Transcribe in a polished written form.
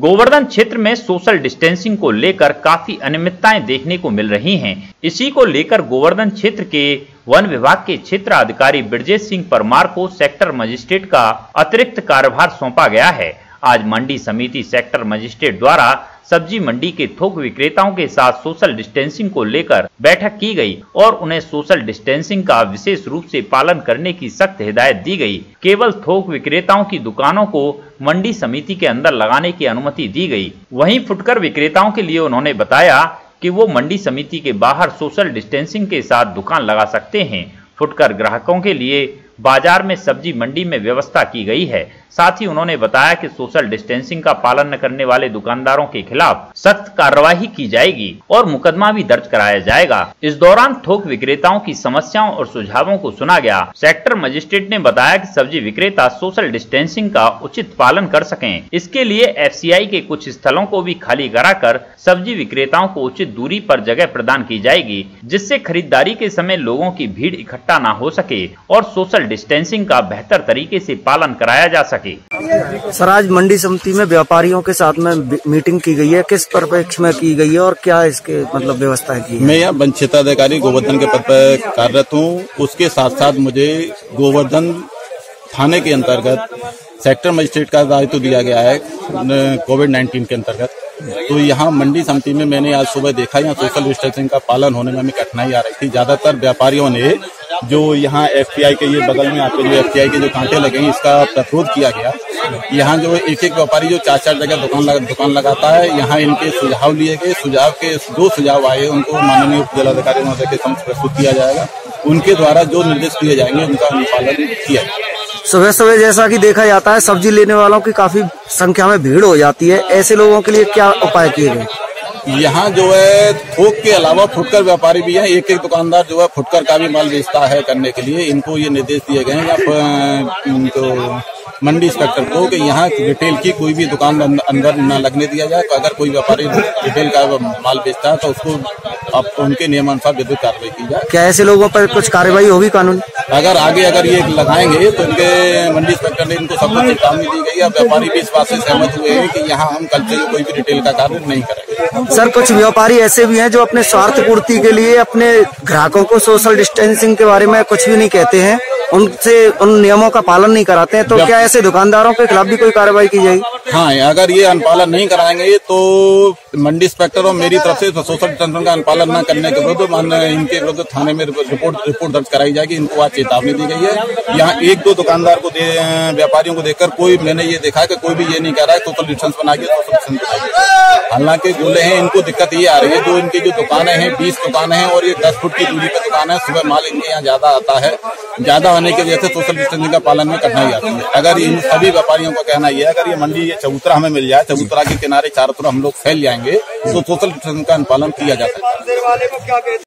गोवर्धन क्षेत्र में social distancing को लेकर काफी अनियमितताएं देखने को मिल रही हैं। इसी को लेकर गोवर्धन क्षेत्र के वन विभाग के क्षेत्र अधिकारी बृजेश सिंह परमार को सेक्टर मजिस्ट्रेट का अतिरिक्त कार्यभार सौंपा गया है। आज मंडी समिति सेक्टर मजिस्ट्रेट द्वारा सब्जी मंडी के थोक विक्रेताओं के साथ सोशल डिस्टेंसिंग को लेकर बैठक की गई और उन्हें सोशल डिस्टेंसिंग का विशेष रूप से पालन करने की सख्त हिदायत दी गई। केवल थोक विक्रेताओं की दुकानों को मंडी समिति के अंदर लगाने की अनुमति दी गई। वहीं फुटकर विक्रेताओं के लिए उन्होंने बताया कि वो मंडी समिति के बाहर सोशल डिस्टेंसिंग के साथ दुकान लगा सकते हैं। फुटकर ग्राहकों के लिए बाजार में सब्जी मंडी में व्यवस्था की गई है। साथ ही उन्होंने बताया कि सोशल डिस्टेंसिंग का पालन न करने वाले दुकानदारों के खिलाफ सख्त कार्रवाई की जाएगी और मुकदमा भी दर्ज कराया जाएगा। इस दौरान थोक विक्रेताओं की समस्याओं और सुझावों को सुना गया। सेक्टर मजिस्ट्रेट ने बताया कि सब्जी विक्रेता सोशल डिस्टेंसिंग का उचित पालन कर सकें, इसके लिए एफसीआई के कुछ स्थलों को भी खाली कराकर सब्जी विक्रेताओं को उचित दूरी पर जगह प्रदान की जाएगी, जिससे खरीदारी के समय लोगों की भीड़ इकट्ठा न हो सके और सोशल डिस्टेंसिंग का बेहतर तरीके से पालन कराया जा सके। सर, आज मंडी समिति में व्यापारियों के साथ में मीटिंग की गई है, किस परिप्रेक्ष्य में की गई है और क्या इसके मतलब व्यवस्था की है? मैं यहाँ बंचिता अधिकारी गोवर्धन के पद पर कार्यरत हूँ। उसके साथ साथ मुझे गोवर्धन थाने के अंतर्गत सेक्टर मजिस्ट्रेट का दायित्व दिया गया है कोविड-19 के अंतर्गत। तो यहाँ मंडी समिति में मैंने आज सुबह देखा यहाँ सोशल डिस्टेंसिंग का पालन होने में कठिनाई आ रही थी। ज्यादातर व्यापारियों ने जो यहाँ एफसीआई के ये बगल में आपके जो एफसीआई के जो कांटे लगे हैं इसका प्रतिरोध किया गया। यहाँ जो एक एक व्यापारी जो चार जगह दुकान लगाता है, यहाँ इनके सुझाव लिए गए। सुझाव के दो सुझाव आए, उनको माननीय उप जिलाधिकारी महोदय के समक्ष प्रस्तुत किया जाएगा। उनके द्वारा जो निर्देश दिए जाएंगे उनका अनुपालन किया जाएगा। सुबह सुबह जैसा कि देखा जाता है सब्जी लेने वालों की काफी संख्या में भीड़ हो जाती है, ऐसे लोगों के लिए क्या उपाय किए गए? यहाँ जो है थोक के अलावा फुटकर व्यापारी भी हैं। एक एक दुकानदार जो है फुटकर का भी माल बेचता है, करने के लिए इनको ये निर्देश दिए गए हैं या तो मंडी इंस्पेक्टर को कि यहाँ रिटेल की कोई भी दुकान अंदर न लगने दिया जाए। अगर कोई व्यापारी रिटेल का माल बेचता है तो उसको आप उनके नियमानुसार विद्युत कार्रवाई की जाए। क्या ऐसे लोगों पर कुछ कार्रवाई होगी कानून? अगर आगे अगर ये लगाएंगे तो उनके मंडी इंस्पेक्टर ने इनको सबको चेतावनी दी गई है। व्यापारी भी इस बात से सहमत हुए हैं कि यहाँ हम कल से कोई भी रिटेल का कार्य नहीं करेंगे। सर, कुछ व्यापारी ऐसे भी हैं जो अपने स्वार्थ पूर्ति के लिए अपने ग्राहकों को सोशल डिस्टेंसिंग के बारे में कुछ भी नहीं कहते हैं, उनसे उन नियमों का पालन नहीं कराते हैं, तो क्या ऐसे दुकानदारों के खिलाफ भी कोई कार्रवाई की जाएगी? हाँ, अगर ये अनुपालन नहीं कराएंगे तो मंडी इंस्पेक्टर और मेरी तरफ से सोशल डिस्टेंसिंग का अनुपालन न करने के विरुद्ध इनके विरुद्ध थाने में रिपोर्ट दर्ज कराई जाएगी। इनको आज चेतावनी दी गई है। यहाँ एक दो दुकानदार को व्यापारियों को देखकर कोई मैंने ये देखा कि कोई भी ये नहीं कह रहा है सोशल डिस्टेंस बनाइए। हालांकि गोले हैं, इनको दिक्कत ये आ रही है जो इनकी जो दुकानें हैं 20 दुकानें हैं और ये 10 फुट की दूरी पर दुकान है। सुबह माल इनके यहाँ ज्यादा आता है, ज्यादा होने की वजह से सोशल डिस्टेंसिंग का पालन में कठिनाई आती है। अगर इन सभी व्यापारियों का कहना यह है अगर ये मंडी ये चबूतरा हमें मिल जाए, चबूतरा के किनारे चारों तरफ हम लोग फैल जाएंगे तो सोशल डिस्टेंसिंग का अनुपालन किया जा सकता है।